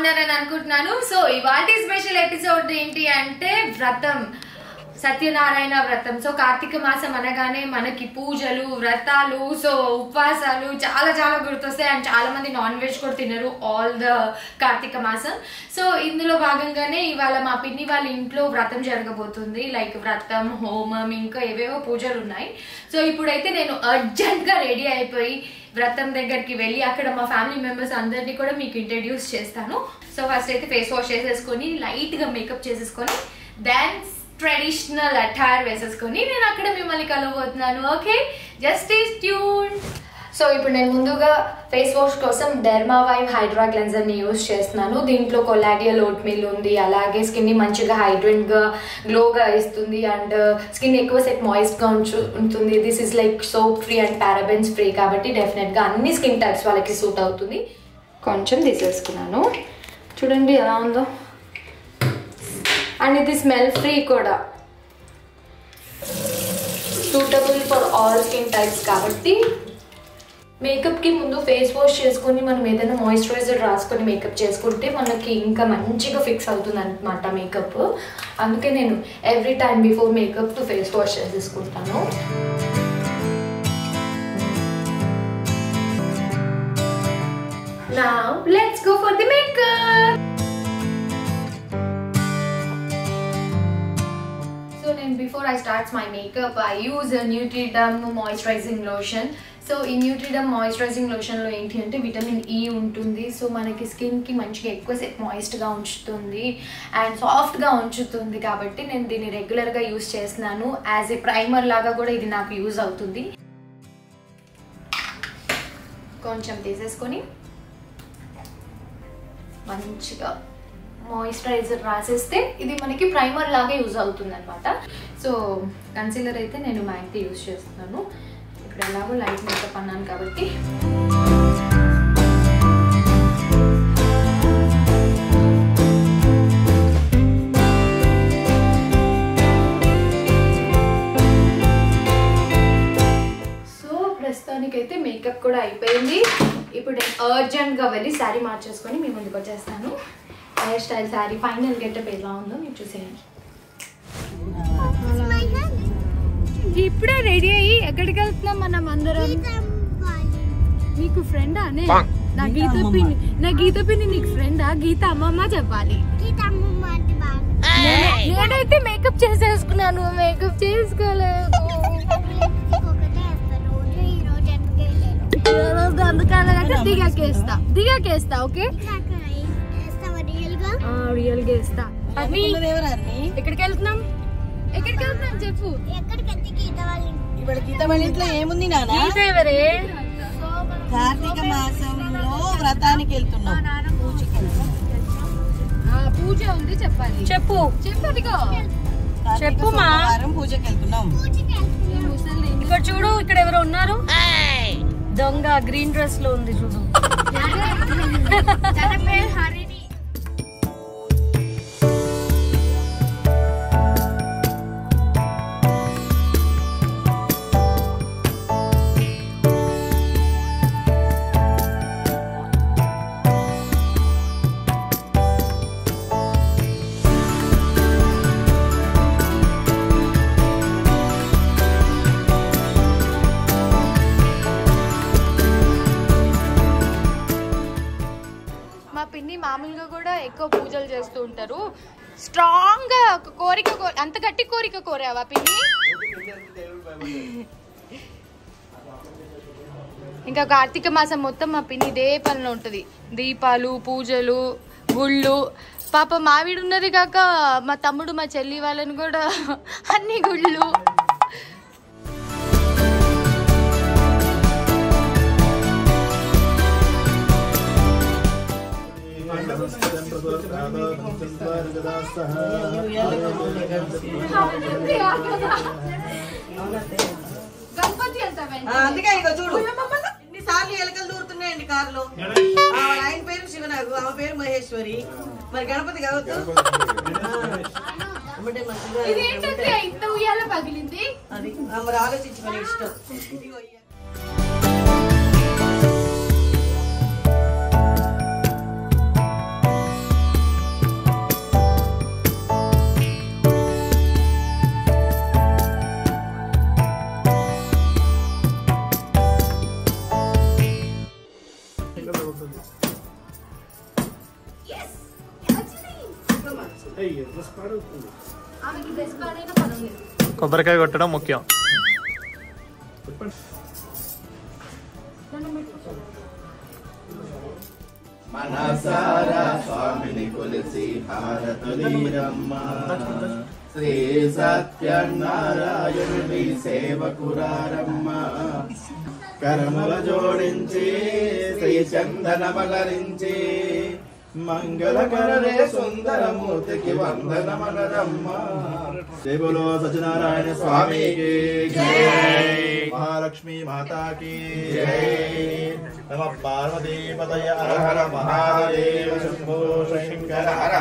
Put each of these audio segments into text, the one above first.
बागुन्नारनि so इवाल्टी special episode एंटी अंटे व्रतम सत्यनारायण व्रतम। सो कार्तीक मासम अनगाने मनकी पूजलु व्रतालु सो उपवासालु चाला चाला गुर्तोस्तायि अंड चाला मंदी नॉन वेज कूडा तिनरु आल द कार्तीक मासम। सो इंदुलो भागंगाने इवाल मा पिन्नी वाल इंट्लो व्रतम जरगबोतुंदी लाइक व्रतम होमम इंका एवेवो पूजलु उन्नायि। सो इप्पुडैते नेनु अर्जेंट गा रेडी अयिपोयि व्रतम దగ్గరికి వెళ్ళి అక్కడ మా ఫ్యామిలీ మెంబర్స్ అందర్ని కూడా మీకు ఇంట్రోడ్యూస్ చేస్తాను। సో ఫస్ట్ అయితే ఫేస్ వాష్ చేసేసుకొని లైట్ గా మేకప్ చేసేసుకొని దెన్ ट्रेडिशनल अटायर वेसेसुकोनी नेनु अक्कड मिम्मल्नि कलवबोतुन्नानु। Okay just stay tuned. So इप्पुडु नेनु मुंदुगा फेस वाश कोसम डर्मा वाइव हाइड्रा क्लेंजर नि यूज चेस्तुन्नानु। दींट्लो कोलाडियल ओट मिल उंदी अलागे स्किन नि मंचिगा हाइड्रेट गा ग्लो गा इस्तुंदी अंड स्किन एक्कुव सेट मॉइस्ट गा उंटुंदी। This is like soap free and parabens free काबट्टी डेफिनेट गा अन्नी स्किन टाइप्स वाळ्ळकि सूट अवुतुंदी। कोंचेम तीसेसुकुन्नानु चूडंडी एला उंदो and it is smell free kuda suitable for all skin types kabatti makeup ki mundu face wash cheskoni manam edaina moisturizer raskoni makeup cheskunte manaki inka manchiga fix avutund anamata makeup anduke nenu every time before makeup to face wash cheskuntanu। now let's go for the makeup। Before I start my makeup, I use a Neutriderm moisturizing lotion. So in Neutriderm moisturizing lotion lo enti ante vitamin E untundi, so manaki skin ki manchiga ekku set moist ga unchutundi and soft ga unchutundi kabatti nenu dini regular ga use chestunanu as a primer laga kuda idi naaku use avutundi। koncham teseskoni manchiga moisturiser रासेस्ते इदी मनकी primer लागे use अवुतुंदन्नमाट। So concealer अयिते नेनु MAC use चेस्तुन्नानु। इप्पुडु एलागो लाइट मेकअप अन्नानु काबट्टी सो प्रस्तानिकि अयिते मेकअप कूडा अयिपोयिंदी। इप्पुडु अर्जेंट गा वेल्ली सारी मार्चेसुकोनि मी मुंदुकु वच्चेस्तानु। हेयर स्टाइल सारी फाइनल गेटअप एला उंदो मीरू चूसेयंडी। इप्पुडे रेडी अय्यि एक्कडिकि वेल्तुन्नाम मनम अंदरम। नीकु फ्रेंडा ने ना गीता पिन्नि नीकु फ्रेंडा गीता अम्मम्मा चेप्पाली। गीता अम्मम्मा अंटे बागुंदी। नेनैते मेकअप चेसेसुकुन्नानु मेकअप चेसुकोलेदु। ఒకటే చేస్తారు రోజు ఈ రోజు అంతకే లేదు। ఈ రోజు అందుకలాగా దిగకేస్తా ఓకే रियल गेस्ट था अभी ఎక్కడికి వెళ్తున్నాం ఎక్కడికి వెళ్తున్నాం చెప్పు ఎక్కడికి గీతవాలి ఇవడ గీతవాలి ఇట్లా ఏముంది నానా గీతేవరే కార్తీక మాసంలో వ్రతానికి వెళ్తున్నాం పూజకి ఆ పూజ ఉంది చెప్పాలి చెప్పు చెప్పదిగో చెప్పు మా వారం పూజకి వెళ్తున్నాం ఇక్కడ చూడు ఇక్కడ ఎవరు ఉన్నారు దొంగ గ్రీన్ డ్రెస్ లో ఉంది చూడు తన పేరు హరి। మామూలుగా కూడా ఎక్కువ పూజలు చేస్తూ ఉంటారు స్ట్రాంగ్ కోరిక అంత గట్టి కోరిక కోరావా పిన్ని ఇంకా కార్తీక మాసం మొత్తం మా పిన్ని ఇదే పనిలో ఉంటుంది దీపాలు పూజలు గుళ్ళు। పాప మావిడున్నది కాక మా తమ్ముడు మా చెల్లి వాళ్ళని కూడా అన్ని గుళ్ళు। ఎలుకలు కారులో ఆయన పేరు శివనాగు ఆమె పేరు మహేశ్వరి మరి గణపతి కావచ్చు మరి ఆలోచించుకునే ఇష్టం। కొబ్బరికాయ కొట్టడం ముఖ్యం. మనసారా స్వామిని కొలిసి హారతులిరమ్మ శ్రీ సత్యనారాయణుని సేవకురారమ్మ కరముల జోడించి శ్రీ చందనమలరించి మంగళకరనే సుందరమూర్తికి వందనమనరమ్మ. జై బోలో సత్యనారాయణ స్వామికి జై. మహాలక్ష్మీ మాతాకి జై. నమ పార్వతీ పతయ హర హర మహాదేవ శంభో శంకర హర.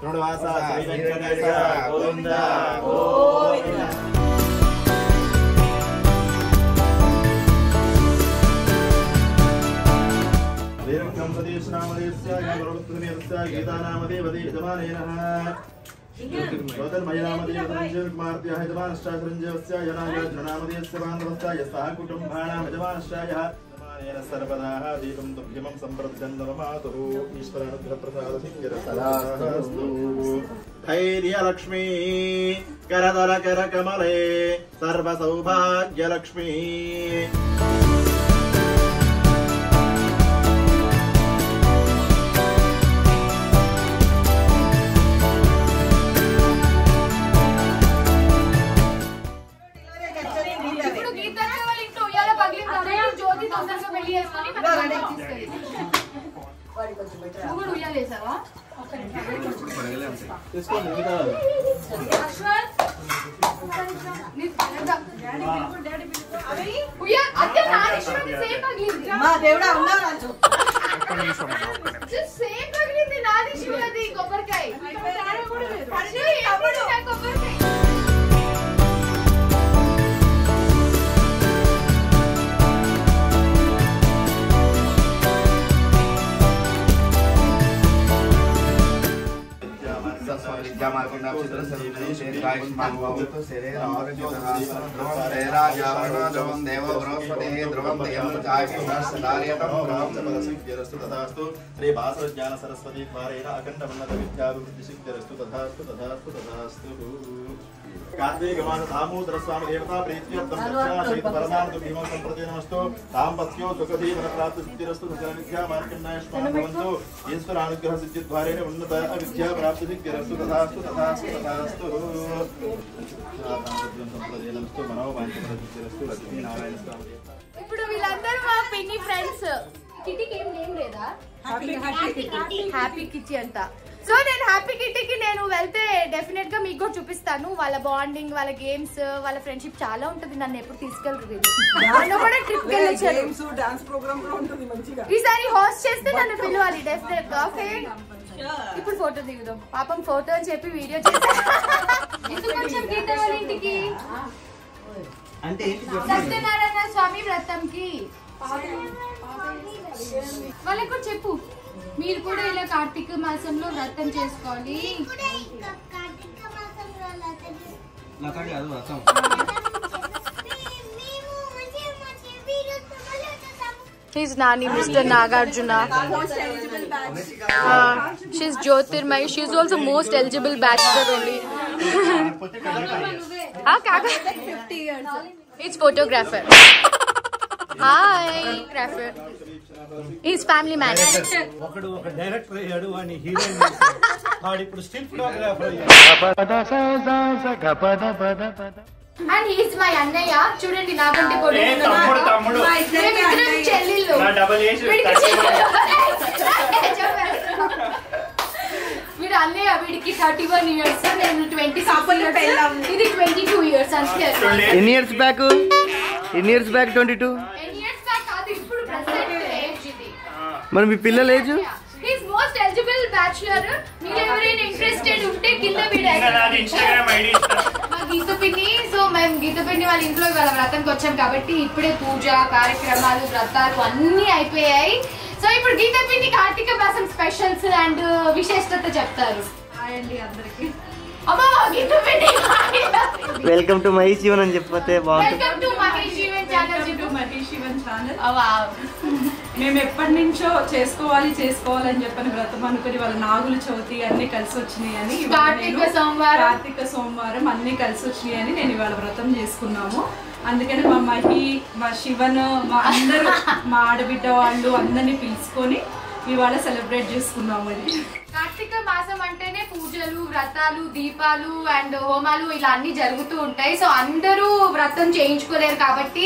శ్రీనివాస శ్రీ వెంకటేశ గోవింద గోవింద. धैर्यलक्ष्मी करधरकरकमले सर्वसौभाग्यलक्ष्मी ईश्वरानुग्रह सिद्धिद्वारेण उन्नत अविद्या प्राप्ति सिद्धिरस्तु तथास्तु तथास्तु तथास्तु. ఇప్పుడు వీళ్ళందరూ మా పిన్ని ఫ్రెండ్స్. కిటికి ఏం నేమ్ లేదా? హ్యాపీ కిటి అంట. సో నేను హ్యాపీ కిటికి నేను వెళ్తే డెఫినెట్ గా మీకు కూడా చూపిస్తాను. వాళ్ళ బాండింగ్, వాళ్ళ గేమ్స్, వాళ్ళ ఫ్రెండ్షిప్ చాలా ఉంటుంది. నన్ను ఎప్పుడు తీసుకెళ్ళరు. నన్ను కూడా ట్రిప్ కి వెళ్ళొచ్చారు. గేమ్స్, డాన్స్ ప్రోగ్రామ్ కూడా ఉంటుంది మంచిగా. ఈసారి హోస్ట్ చేస్తే నన్ను పిలవాలి డెఫినెట్ గా. ఇప్పుడు ఫోటో దిగుదాం. పాపం ఫోటో అని చెప్పి వీడియో చేసి సత్యనారాయణ స్వామి వ్రతంకి వాళ్ళకి కూడా చెప్పు, మీరు కూడా ఇలా కార్తీక మాసంలో వ్రతం చేసుకోవాలి. He's Nani, Mr. Nagarjuna. She's Jyotirmai. She's also most eligible bachelor only. Ah, Kaka. He's photographer. Hi, photographer. He's family man. Director, headu ani hero. Hadi pur still photographer. Gapada sa sa sa gapada pada pada. And he is my annaya. Chudandi naganti podu tammudu tammudu mithram chellillu na double age meer annaya vidiki 31 years nenu 20 sapallu pellam idi 22 years ante 10 years back 22 10 years back adu ippudu present age idi mari mi pillal age he is most eligible bachelor meer everyone interested unte kinda vidai na Instagram id గీతపిన్ని. So మేము గీతపిన్ని వాళ్ళ ఇంట్లో వాళ్ళ వ్రతానికి వచ్చాం కాబట్టి ఇప్పుడే పూజ కార్యక్రమాలు వ్రతాలు అన్నీ అయిపోయాయి. సో ఇప్పుడు గీతపిన్ని కార్తీక మాసం స్పెషల్స్ అండ్ విశేషత చెప్తారు. హాయ్ అండి అందరికి. वेलकम टू महेशिवन అని చెప్పతే బాగుంటుంది welcome to Maheshivan channel YouTube Maheshivan channel wow నేను ఎప్పటి నుంచో చేసుకోవాలి అని చెప్పని వ్రతం అనుకొని వాళ్ళ నాగుల చవితి అన్ని కలిసి వచ్చేని అని కార్తీక సోమవారం అన్ని కలిసి వచ్చేని అని నేను ఇవాల వ్రతం చేసుకున్నాము అందుకని మా మహి మా శివన్ మా అందరూ మా ఆడబిడ్డ వాళ్ళు అందర్ని పిలుచుకొని ఇవాల సెలబ్రేట్ చేసుకున్నాము అది కార్తీక మాసం అంటేనే పూజలు వ్రతాలు దీపాలు అండ్ హోమాలు ఇలా అన్ని జరుగుతూ ఉంటాయి సో అందరూ వ్రతం చేయించుకోలేరు కాబట్టి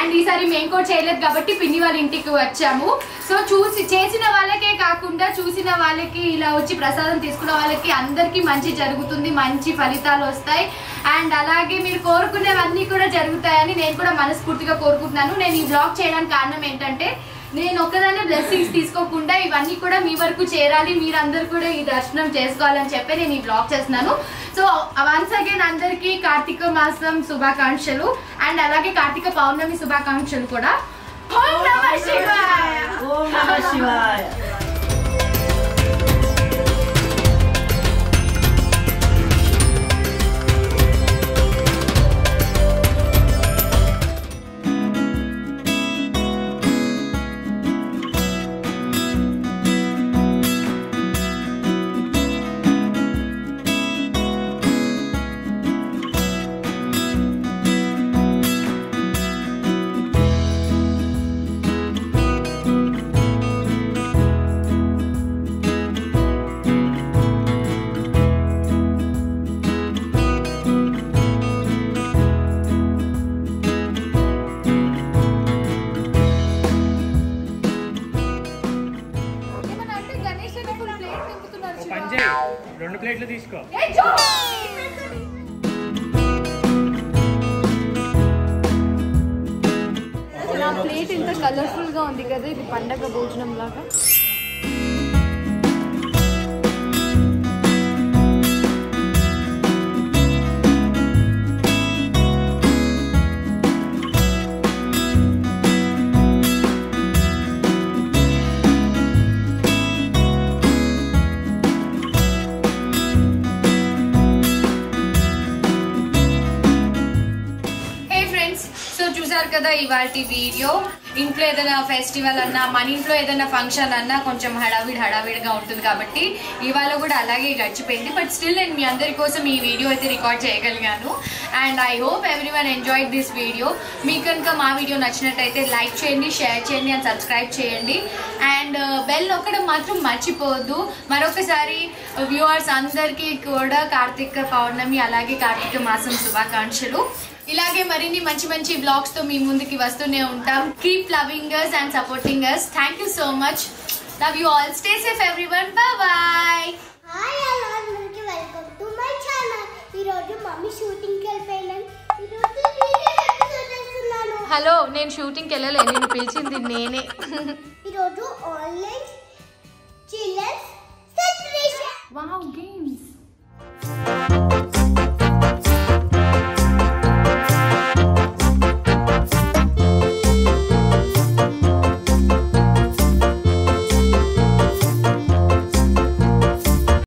అండ్ ఈసారి మేము కూడా చేయలేదు కాబట్టి పిన్ని వాళ్ళ ఇంటికి వచ్చాము సో చూసి చేసిన వాళ్ళకే కాకుండా చూసిన వాళ్ళకి ఇలా వచ్చి ప్రసాదం తీసుకున్న వాళ్ళకి అందరికీ మంచి జరుగుతుంది మంచి ఫలితాలు వస్తాయి అండ్ అలాగే మీరు కోరుకునేవన్నీ కూడా జరుగుతాయని నేను కూడా మనస్ఫూర్తిగా కోరుకుంటున్నాను నేను ఈ బ్లాగ్ చేయడానికి కారణం ఏంటంటే నేను ఒక్కదానే బ్లెస్సింగ్స్ తీసుకోకుండా ఇవన్నీ కూడా మీ వరకు చేరాలి మీరందరూ కూడా ఈ దర్శనం చేసుకోవాలని చెప్పి నేను ఈ బ్లాగ్ చేస్తున్నాను సో వన్స్ అగైన్ అందరికీ కార్తీక మాసం శుభాకాంక్షలు అండ్ అలాగే కార్తీక పౌర్ణమి శుభాకాంక్షలు కూడా ఓం నమః శివాయ ఓం నమః శివాయ प्लेट इंत कलरफुल कदा पंडग भोजन लागा कदा इवाल्टी वीडियो इंट्लो एदैना फेस्टिवल अन्ना मन इंट्लो एदैना फंक्षन अन्ना कोंचेम हड़ाविडिगा उंटुंदी काबट्टी इवाल कूडा अलागे गडिचिपोयिंदी बट स्टिल नेनु मी अंदरि कोसम ई वीडियो अयिते रिकॉर्ड चेयगलिगानु and I hope everyone enjoyed this video मीकु गनुक मा वीडियो नच्चिनट्लयिते लाइक चेयंडी शेर चेयंडी अंड सब्सक्राइब चेयंडी एंड बेल नोक्कडम मात्रम मर्चिपोवद्दु मरोकसारी व्यूअर्स अंदरिकी कूडा कार्तीक पौर्णमी अलागे कार्तीक मासम शुभाकांक्षलु इलागे मरिनी मंची मंची ब्लॉग्स तो मी मुंदुकी वस्तूने उंटाम keep loving us and supporting us thank you so much love you all stay safe everyone bye bye hi everyone welcome to my channel ई रोज मम्मी शूटिंग కి వెళ్ళిపోయినాను ఈ రోజు వీడియో ఎపిసోడ్ చేస్తున్నాను హలో నేను షూటింగ్ కి వెళ్ళలే నిన్ను పిలిచింది నేనే ఈ రోజు ఆన్లైన్ చిల్లర్ సెలబ్రేషన్ వావ్ గేమ్స్